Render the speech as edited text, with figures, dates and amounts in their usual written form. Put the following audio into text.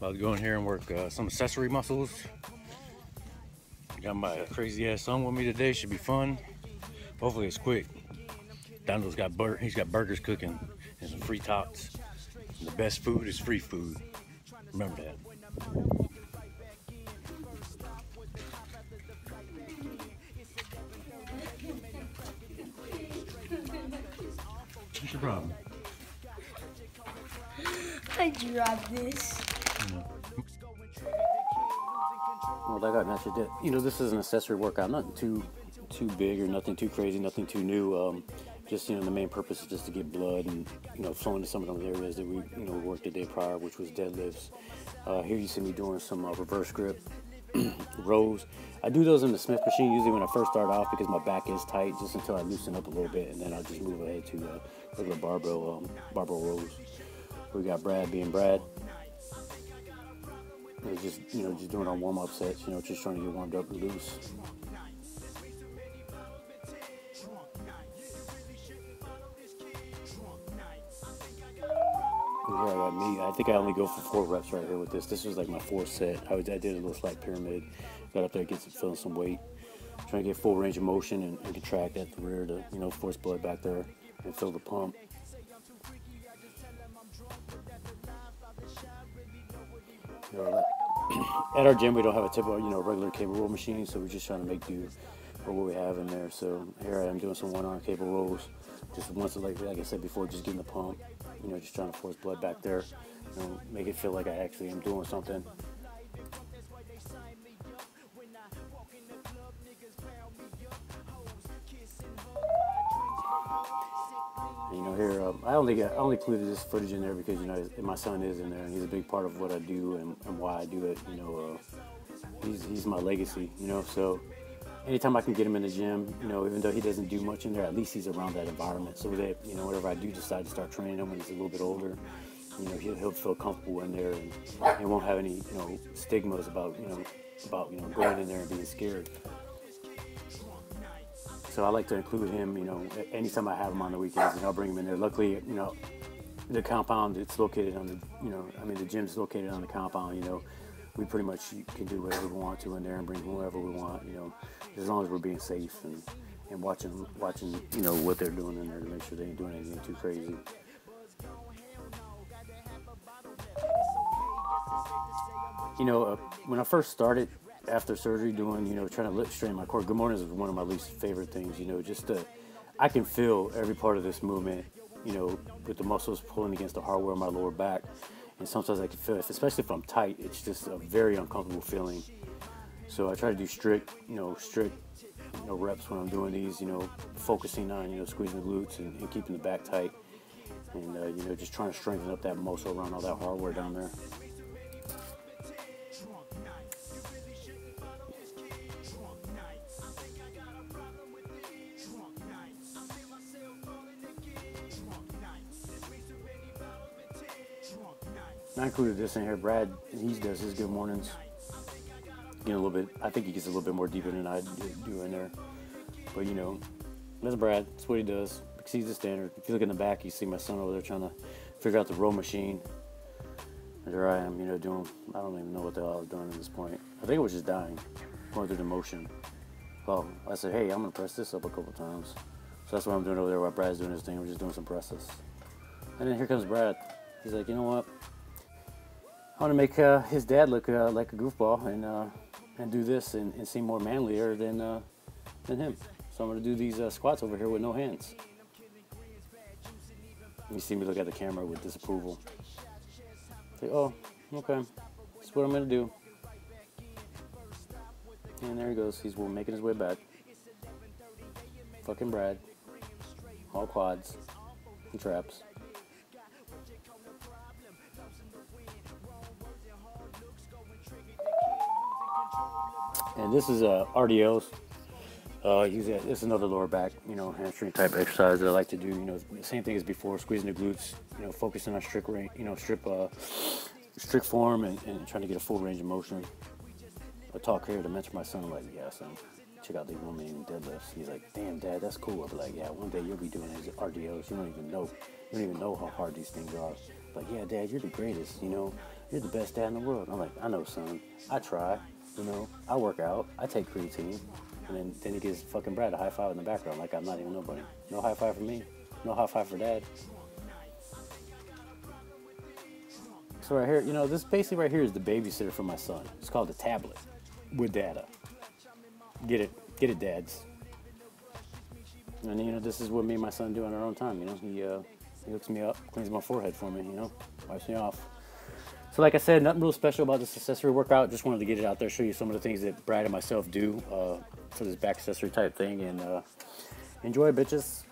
About to go in here and work some accessory muscles. Got my crazy ass son with me today. Should be fun. Hopefully it's quick. Donald's got burgers cooking and some free tots. And the best food is free food. Remember that. What's your problem? I dropped this. Well, I got an actual dip. You know, this is an accessory workout, nothing too big or nothing too crazy, nothing too new. Just, you know, the main purpose is just to get blood and, you know, flowing to some of those areas that we, you know, worked the day prior, which was deadlifts. Here you see me doing some reverse grip rows. I do those in the Smith machine usually when I first start off because my back is tight, just until I loosen up a little bit, and then I'll just move ahead to regular barbell rows. We got Brad being Brad. It's just, you know, just doing our warm-up sets, you know, just trying to get warmed up and loose. And here I got me. I think I only go for 4 reps right here with this. This was like my 4th set. I did a little slight pyramid. Got up there, feeling some weight. Trying to get full range of motion and contract at the rear to, you know, force blood back there and fill the pump. You know, at our gym we don't have a typical, you know, regular cable roll machine, so we're just trying to make do for what we have in there. So here I am doing some one-arm cable rolls, just once, like I said before, just getting the pump, you know, just trying to force blood back there, you know, make it feel like I actually am doing something. You know, here I only included this footage in there because, you know, my son is in there and he's a big part of what I do and why I do it. You know, he's my legacy. You know, so anytime I can get him in the gym, you know, even though he doesn't do much in there, at least he's around that environment. So that, you know, whenever I do decide to start training him when he's a little bit older, you know, he'll feel comfortable in there and he won't have any, you know, stigmas about going in there and being scared. So I like to include him, you know, anytime I have him on the weekends, and I'll bring him in there. Luckily, you know, the compound, it's located on the, you know, I mean, the gym's located on the compound, you know. We pretty much can do whatever we want to in there and bring whoever we want, you know, as long as we're being safe and watching, you know, what they're doing in there to make sure they ain't doing anything too crazy. You know, when I first started, after surgery, doing, you know, trying to strain my core. Good mornings is one of my least favorite things, you know, just to, I can feel every part of this movement, you know, with the muscles pulling against the hardware of my lower back. And sometimes I can feel it, especially if I'm tight, it's just a very uncomfortable feeling. So I try to do strict reps when I'm doing these, you know, focusing on, you know, squeezing the glutes and keeping the back tight. And, you know, just trying to strengthen up that muscle around all that hardware down there. I included this in here. Brad, he does his good mornings, you know, a little bit. I think he gets a little bit more deeper than I do in there. But, you know, that's Brad. That's what he does. He's the standard. If you look in the back, you see my son over there trying to figure out the row machine. And there I am, you know, doing, I don't even know what the hell I was doing at this point. I think I was just dying, going through the motion. Well, I said, hey, I'm going to press this up a couple times. So that's what I'm doing over there while Brad's doing his thing. We're just doing some presses. And then here comes Brad. He's like, you know what? I want to make his dad look like a goofball and do this and seem more manlier than him. So I'm going to do these squats over here with no hands. You see me look at the camera with disapproval. Say, oh, okay, that's what I'm going to do. And there he goes. He's making his way back. Fucking Brad. All quads and traps. And this is RDLs. It's another lower back, you know, hamstring type exercise that I like to do. You know, same thing as before, squeezing the glutes. You know, focusing on strict range, you know, strict form, and trying to get a full range of motion. I talk here to mentor my son. I'm like, yeah, son, check out the Romanian deadlifts. He's like, damn, Dad, that's cool. I'm like, yeah, one day you'll be doing these RDLs. You don't even know how hard these things are. I'm like, yeah, Dad, you're the greatest. You know, you're the best dad in the world. I'm like, I know, son. I try. You know, I work out. I take creatine. And then he gives fucking Brad a high five in the background like I'm not even nobody. No high five for me. No high five for dad. So right here, you know, this basically right here is the babysitter for my son. It's called the tablet with data. Get it, dads. And you know, this is what me and my son do on our own time. You know, he hooks me up, cleans my forehead for me. You know, wipes me off. So like I said, nothing real special about this accessory workout. Just wanted to get it out there, show you some of the things that Brad and myself do for this back accessory type thing. And enjoy, bitches.